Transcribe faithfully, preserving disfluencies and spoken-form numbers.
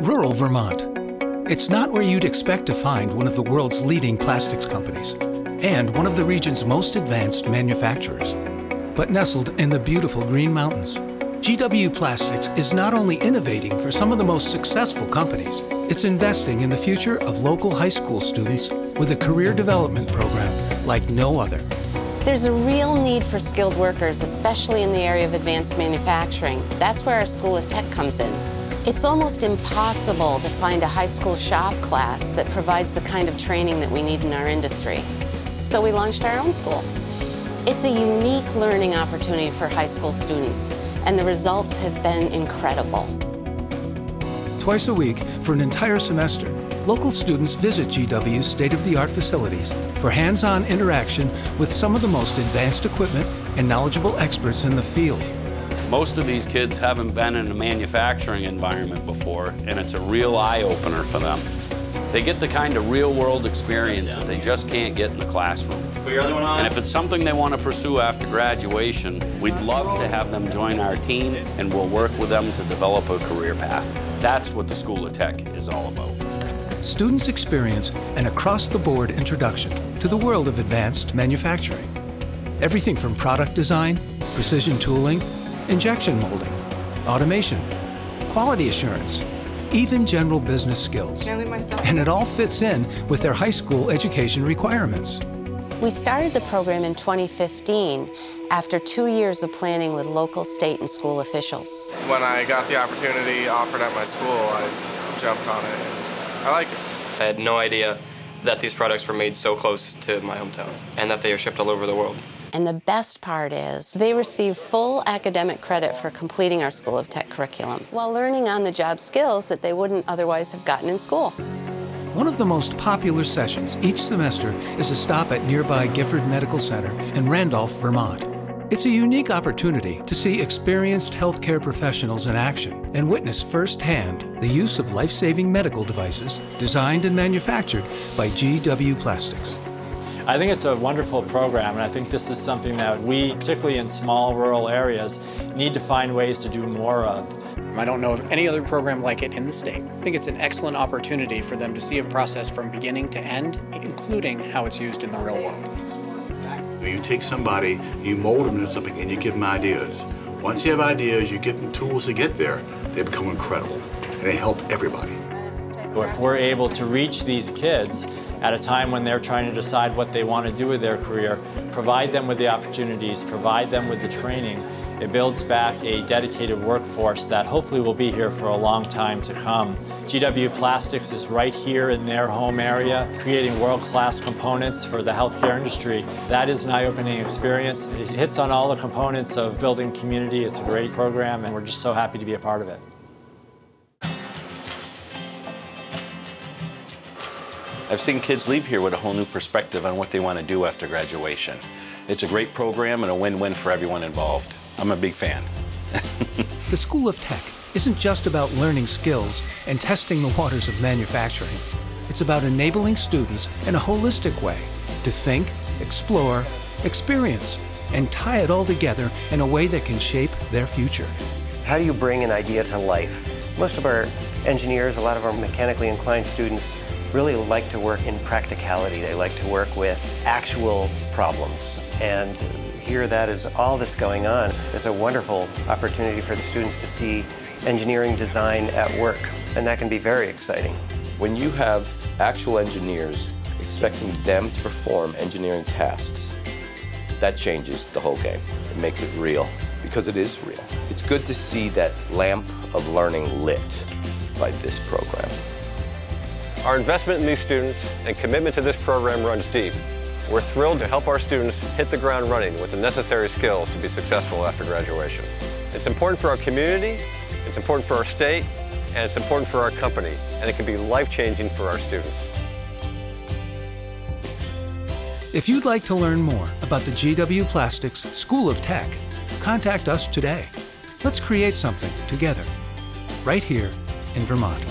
Rural Vermont. It's not where you'd expect to find one of the world's leading plastics companies and one of the region's most advanced manufacturers. But nestled in the beautiful Green Mountains, G W Plastics is not only innovating for some of the most successful companies, it's investing in the future of local high school students with a career development program like no other. There's a real need for skilled workers, especially in the area of advanced manufacturing. That's where our School of Tech comes in. It's almost impossible to find a high school shop class that provides the kind of training that we need in our industry. So we launched our own school. It's a unique learning opportunity for high school students, and the results have been incredible. Twice a week, for an entire semester, local students visit G W's state-of-the-art facilities for hands-on interaction with some of the most advanced equipment and knowledgeable experts in the field. Most of these kids haven't been in a manufacturing environment before, and it's a real eye-opener for them. They get the kind of real-world experience that they just can't get in the classroom. And if it's something they want to pursue after graduation, we'd love to have them join our team, and we'll work with them to develop a career path. That's what the School of Tech is all about. Students experience an across-the-board introduction to the world of advanced manufacturing. Everything from product design, precision tooling, injection molding, automation, quality assurance, even general business skills. And it all fits in with their high school education requirements. We started the program in twenty fifteen after two years of planning with local, state, and school officials. When I got the opportunity offered at my school, I jumped on it. I like it. I had no idea that these products were made so close to my hometown and that they are shipped all over the world. And the best part is they receive full academic credit for completing our School of Tech curriculum while learning on-the-job skills that they wouldn't otherwise have gotten in school. One of the most popular sessions each semester is a stop at nearby Gifford Medical Center in Randolph, Vermont. It's a unique opportunity to see experienced healthcare professionals in action and witness firsthand the use of life-saving medical devices designed and manufactured by G W Plastics. I think it's a wonderful program, and I think this is something that we, particularly in small rural areas, need to find ways to do more of. I don't know of any other program like it in the state. I think it's an excellent opportunity for them to see a process from beginning to end, including how it's used in the real world. You take somebody, you mold them into something, and you give them ideas. Once you have ideas, you give them tools to get there, they become incredible, and they help everybody. If we're able to reach these kids at a time when they're trying to decide what they want to do with their career, provide them with the opportunities, provide them with the training, it builds back a dedicated workforce that hopefully will be here for a long time to come. G W Plastics is right here in their home area, creating world-class components for the healthcare industry. That is an eye-opening experience. It hits on all the components of building community. It's a great program, and we're just so happy to be a part of it. I've seen kids leave here with a whole new perspective on what they want to do after graduation. It's a great program and a win-win for everyone involved. I'm a big fan. The School of Tech isn't just about learning skills and testing the waters of manufacturing. It's about enabling students in a holistic way to think, explore, experience, and tie it all together in a way that can shape their future. How do you bring an idea to life? Most of our engineers, a lot of our mechanically inclined students, really like to work in practicality. They like to work with actual problems. And here that is all that's going on. It's a wonderful opportunity for the students to see engineering design at work. And that can be very exciting. When you have actual engineers expecting them to perform engineering tasks, that changes the whole game. It makes it real, because it is real. It's good to see that lamp of learning lit by this program. Our investment in these students and commitment to this program runs deep. We're thrilled to help our students hit the ground running with the necessary skills to be successful after graduation. It's important for our community, it's important for our state, and it's important for our company, and it can be life-changing for our students. If you'd like to learn more about the G W Plastics School of Tech, contact us today. Let's create something together, right here in Vermont.